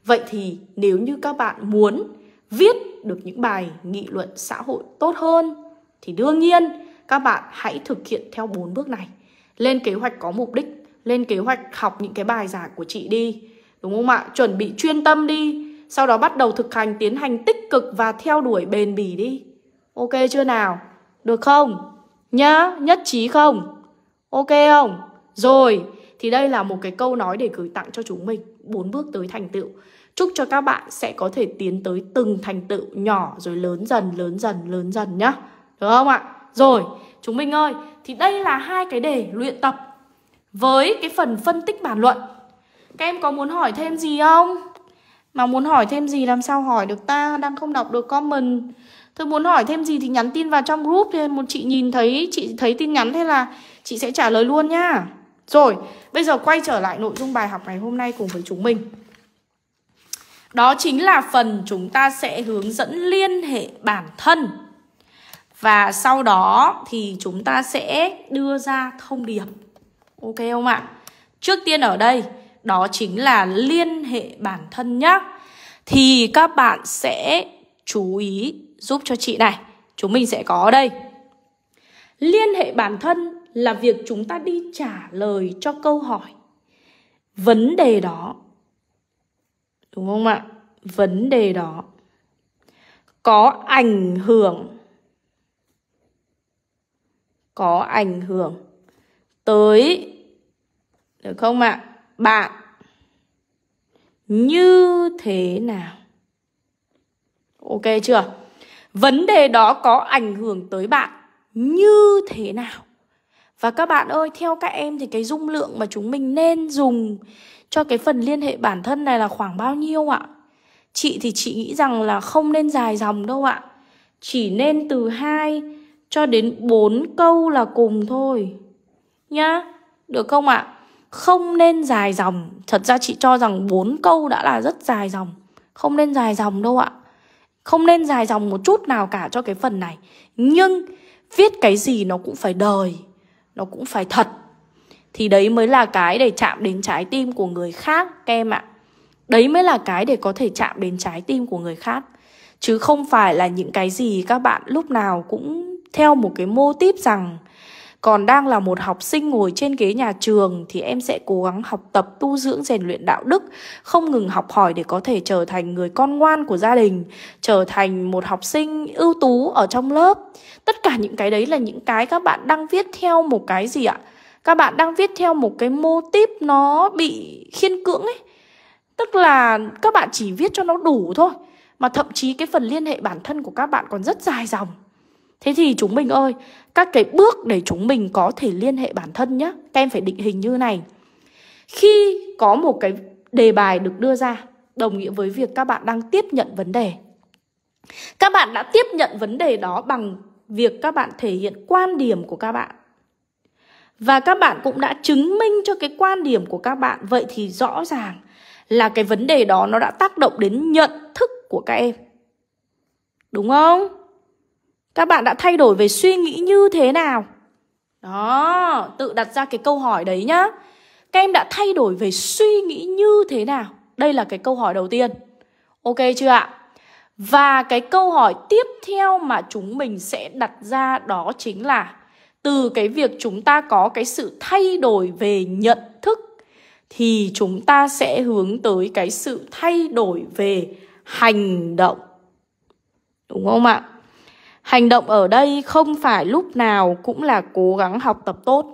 Vậy thì nếu như các bạn muốn viết được những bài nghị luận xã hội tốt hơn thì đương nhiên các bạn hãy thực hiện theo 4 bước này. Lên kế hoạch có mục đích, lên kế hoạch học những cái bài giảng của chị đi, đúng không ạ? Chuẩn bị chuyên tâm đi, sau đó bắt đầu thực hành, tiến hành tích cực và theo đuổi bền bỉ đi. Ok chưa nào? Được không? Nhá, nhất trí không? Ok không? Rồi, thì đây là một cái câu nói để gửi tặng cho chúng mình, 4 bước tới thành tựu. Chúc cho các bạn sẽ có thể tiến tới từng thành tựu nhỏ rồi lớn dần nhá. Được không ạ? Rồi, chúng mình ơi, thì đây là hai cái đề luyện tập với cái phần phân tích bản luận. Các em có muốn hỏi thêm gì không? Mà muốn hỏi thêm gì làm sao hỏi được ta? Đang không đọc được comment. Thôi muốn hỏi thêm gì thì nhắn tin vào trong group, thì một chị nhìn thấy, chị thấy tin nhắn thế là chị sẽ trả lời luôn nhá. Rồi, bây giờ quay trở lại nội dung bài học ngày hôm nay cùng với chúng mình. Đó chính là phần chúng ta sẽ hướng dẫn liên hệ bản thân. Và sau đó thì chúng ta sẽ đưa ra thông điệp. Ok không ạ? Trước tiên ở đây, đó chính là liên hệ bản thân nhá. Thì các bạn sẽ chú ý giúp cho chị này. Chúng mình sẽ có ở đây: liên hệ bản thân là việc chúng ta đi trả lời cho câu hỏi, vấn đề đó, đúng không ạ? Vấn đề đó có ảnh hưởng tới, được không ạ, bạn như thế nào. Ok chưa? Vấn đề đó có ảnh hưởng tới bạn như thế nào. Và các bạn ơi, theo các em thì cái dung lượng mà chúng mình nên dùng cho cái phần liên hệ bản thân này là khoảng bao nhiêu ạ? Chị thì chị nghĩ rằng là không nên dài dòng đâu ạ. Chỉ nên từ 2 cho đến 4 câu là cùng thôi nhá, được không ạ? Không nên dài dòng. Thật ra chị cho rằng 4 câu đã là rất dài dòng. Không nên dài dòng đâu ạ. Không nên dài dòng một chút nào cả cho cái phần này. Nhưng viết cái gì nó cũng phải đời, nó cũng phải thật. Thì đấy mới là cái để chạm đến trái tim của người khác các em ạ. Đấy mới là cái để có thể chạm đến trái tim của người khác. Chứ không phải là những cái gì các bạn lúc nào cũng theo một cái mô típ rằng còn đang là một học sinh ngồi trên ghế nhà trường thì em sẽ cố gắng học tập, tu dưỡng, rèn luyện đạo đức, không ngừng học hỏi để có thể trở thành người con ngoan của gia đình, trở thành một học sinh ưu tú ở trong lớp. Tất cả những cái đấy là những cái các bạn đang viết theo một cái gì ạ? Các bạn đang viết theo một cái mô típ nó bị khiên cưỡng ấy. Tức là các bạn chỉ viết cho nó đủ thôi. Mà thậm chí cái phần liên hệ bản thân của các bạn còn rất dài dòng. Thế thì chúng mình ơi, các cái bước để chúng mình có thể liên hệ bản thân nhé, các em phải định hình như này. Khi có một cái đề bài được đưa ra, đồng nghĩa với việc các bạn đang tiếp nhận vấn đề. Các bạn đã tiếp nhận vấn đề đó bằng việc các bạn thể hiện quan điểm của các bạn. Và các bạn cũng đã chứng minh cho cái quan điểm của các bạn. Vậy thì rõ ràng là cái vấn đề đó nó đã tác động đến nhận thức của các em, đúng không? Các bạn đã thay đổi về suy nghĩ như thế nào? Đó, tự đặt ra cái câu hỏi đấy nhá. Các em đã thay đổi về suy nghĩ như thế nào? Đây là cái câu hỏi đầu tiên. Ok chưa ạ? Và cái câu hỏi tiếp theo mà chúng mình sẽ đặt ra đó chính là từ cái việc chúng ta có cái sự thay đổi về nhận thức thì chúng ta sẽ hướng tới cái sự thay đổi về hành động. Đúng không ạ? Hành động ở đây không phải lúc nào cũng là cố gắng học tập tốt.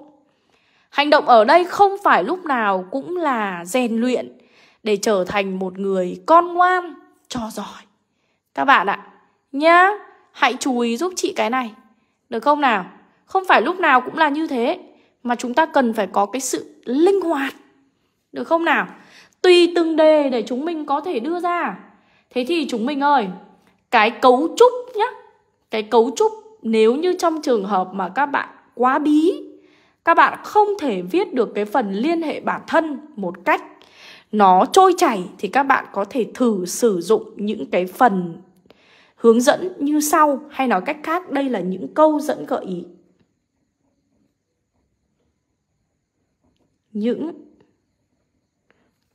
Hành động ở đây không phải lúc nào cũng là rèn luyện để trở thành một người con ngoan cho giỏi. Các bạn ạ, nhá, hãy chú ý giúp chị cái này, được không nào? Không phải lúc nào cũng là như thế, mà chúng ta cần phải có cái sự linh hoạt, được không nào? Tùy từng đề để chúng mình có thể đưa ra. Thế thì chúng mình ơi, cái cấu trúc nhá, cái cấu trúc nếu như trong trường hợp mà các bạn quá bí, các bạn không thể viết được cái phần liên hệ bản thân một cách nó trôi chảy, thì các bạn có thể thử sử dụng những cái phần hướng dẫn như sau. Hay nói cách khác, đây là những câu dẫn gợi ý. Những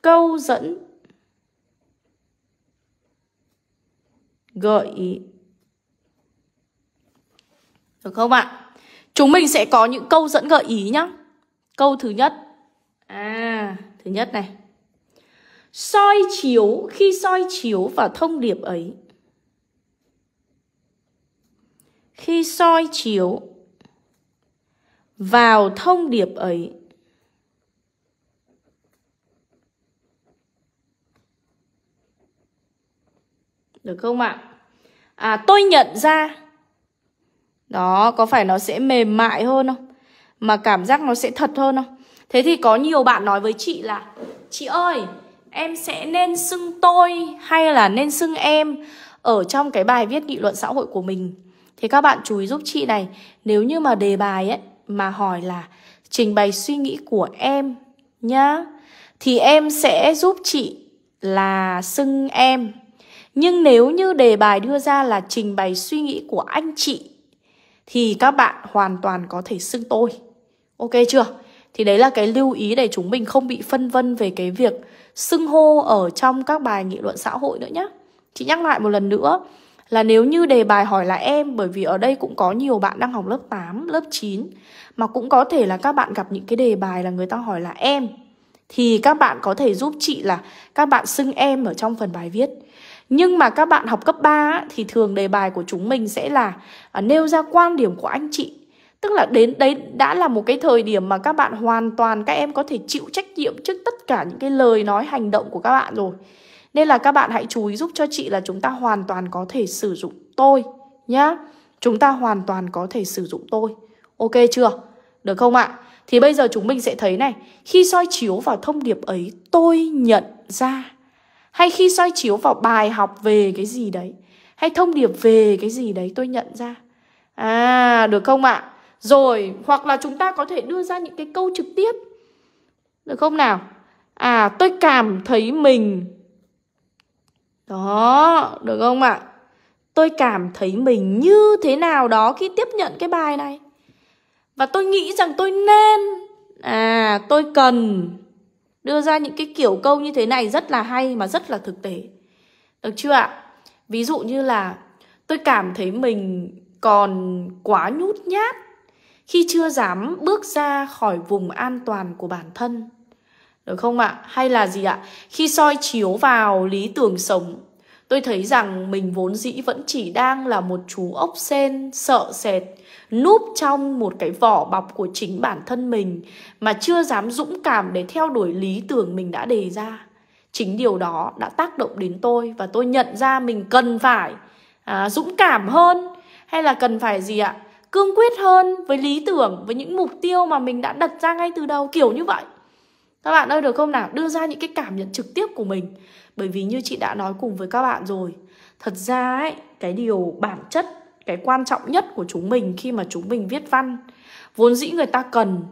câu dẫn gợi ý, được không ạ? Chúng mình sẽ có những câu dẫn gợi ý nhá. Câu thứ nhất. Thứ nhất này. Soi chiếu, khi soi chiếu vào thông điệp ấy. Khi soi chiếu vào thông điệp ấy. Được không ạ? Tôi nhận ra. Đó, có phải nó sẽ mềm mại hơn không? Mà cảm giác nó sẽ thật hơn không? Thế thì có nhiều bạn nói với chị là chị ơi, em sẽ nên xưng tôi hay là nên xưng em ở trong cái bài viết nghị luận xã hội của mình. Thì các bạn chú ý giúp chị này. Nếu như mà đề bài ấy mà hỏi là trình bày suy nghĩ của em nhá, thì em sẽ giúp chị là xưng em. Nhưng nếu như đề bài đưa ra là trình bày suy nghĩ của anh chị, thì các bạn hoàn toàn có thể xưng tôi. Ok chưa? Thì đấy là cái lưu ý để chúng mình không bị phân vân về cái việc xưng hô ở trong các bài nghị luận xã hội nữa nhé. Chị nhắc lại một lần nữa là nếu như đề bài hỏi là em, bởi vì ở đây cũng có nhiều bạn đang học lớp 8, lớp 9, mà cũng có thể là các bạn gặp những cái đề bài là người ta hỏi là em, thì các bạn có thể giúp chị là các bạn xưng em ở trong phần bài viết. Nhưng mà các bạn học cấp 3 thì thường đề bài của chúng mình sẽ là nêu ra quan điểm của anh chị. Tức là đến đấy đã là một cái thời điểm mà các bạn hoàn toàn, các em có thể chịu trách nhiệm trước tất cả những cái lời nói hành động của các bạn rồi. Nên là các bạn hãy chú ý giúp cho chị là chúng ta hoàn toàn có thể sử dụng tôi nhá. Chúng ta hoàn toàn có thể sử dụng tôi. Ok chưa? Được không ạ? Thì bây giờ chúng mình sẽ thấy này. Khi soi chiếu vào thông điệp ấy, tôi nhận ra. Hay khi soi chiếu vào bài học về cái gì đấy, hay thông điệp về cái gì đấy, tôi nhận ra. Được không ạ? Rồi, hoặc là chúng ta có thể đưa ra những cái câu trực tiếp. Được không nào? Tôi cảm thấy mình. Đó, được không ạ? Tôi cảm thấy mình như thế nào đó khi tiếp nhận cái bài này. Và tôi nghĩ rằng tôi nên. Tôi cần. Đưa ra những cái kiểu câu như thế này rất là hay mà rất là thực tế. Được chưa ạ? Ví dụ như là tôi cảm thấy mình còn quá nhút nhát khi chưa dám bước ra khỏi vùng an toàn của bản thân. Được không ạ? Hay là gì ạ? Khi soi chiếu vào lý tưởng sống, tôi thấy rằng mình vốn dĩ vẫn chỉ đang là một chú ốc sên sợ sệt, núp trong một cái vỏ bọc của chính bản thân mình mà chưa dám dũng cảm để theo đuổi lý tưởng mình đã đề ra. Chính điều đó đã tác động đến tôi và tôi nhận ra mình cần phải dũng cảm hơn, hay là cần phải gì ạ? Cương quyết hơn với lý tưởng, với những mục tiêu mà mình đã đặt ra ngay từ đầu, kiểu như vậy. Các bạn ơi, được không nào? Đưa ra những cái cảm nhận trực tiếp của mình. Bởi vì như chị đã nói cùng với các bạn rồi, thật ra ấy, cái điều bản chất, cái quan trọng nhất của chúng mình khi mà chúng mình viết văn, vốn dĩ người ta cần,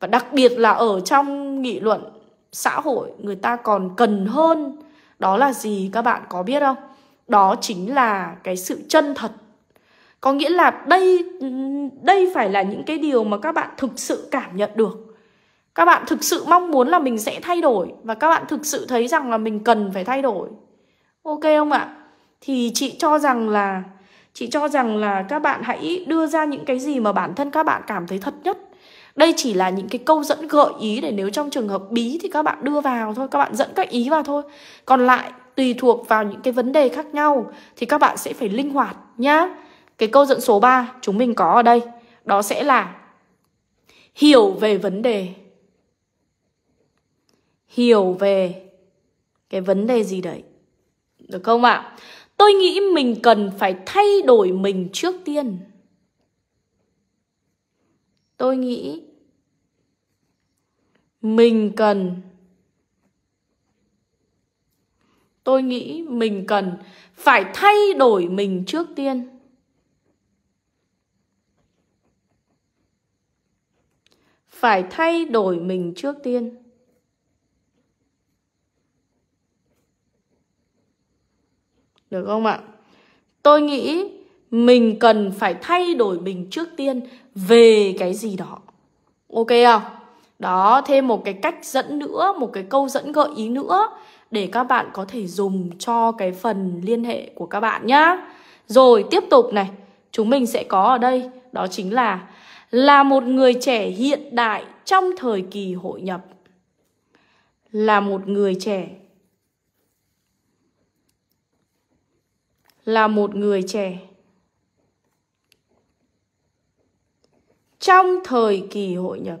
và đặc biệt là ở trong nghị luận xã hội người ta còn cần hơn, đó là gì các bạn có biết không? Đó chính là cái sự chân thật. Có nghĩa là đây phải là những cái điều mà các bạn thực sự cảm nhận được. Các bạn thực sự mong muốn là mình sẽ thay đổi, và các bạn thực sự thấy rằng là mình cần phải thay đổi. Ok không ạ? Thì chị cho rằng là các bạn hãy đưa ra những cái gì mà bản thân các bạn cảm thấy thật nhất. Đây chỉ là những cái câu dẫn gợi ý để nếu trong trường hợp bí thì các bạn đưa vào thôi, các bạn dẫn các ý vào thôi. Còn lại tùy thuộc vào những cái vấn đề khác nhau thì các bạn sẽ phải linh hoạt nhá. Cái câu dẫn số 3 chúng mình có ở đây, đó sẽ là hiểu về vấn đề. Hiểu về cái vấn đề gì đấy, được không ạ? Tôi nghĩ mình cần phải thay đổi mình trước tiên. Tôi nghĩ mình cần phải thay đổi mình trước tiên. Phải thay đổi mình trước tiên. Được không ạ? Tôi nghĩ mình cần phải thay đổi mình trước tiên về cái gì đó. Ok không? Đó, thêm một cái cách dẫn nữa, một cái câu dẫn gợi ý nữa để các bạn có thể dùng cho cái phần liên hệ của các bạn nhá. Rồi, tiếp tục này. Chúng mình sẽ có ở đây, đó chính là một người trẻ hiện đại trong thời kỳ hội nhập. Là một người trẻ trong thời kỳ hội nhập.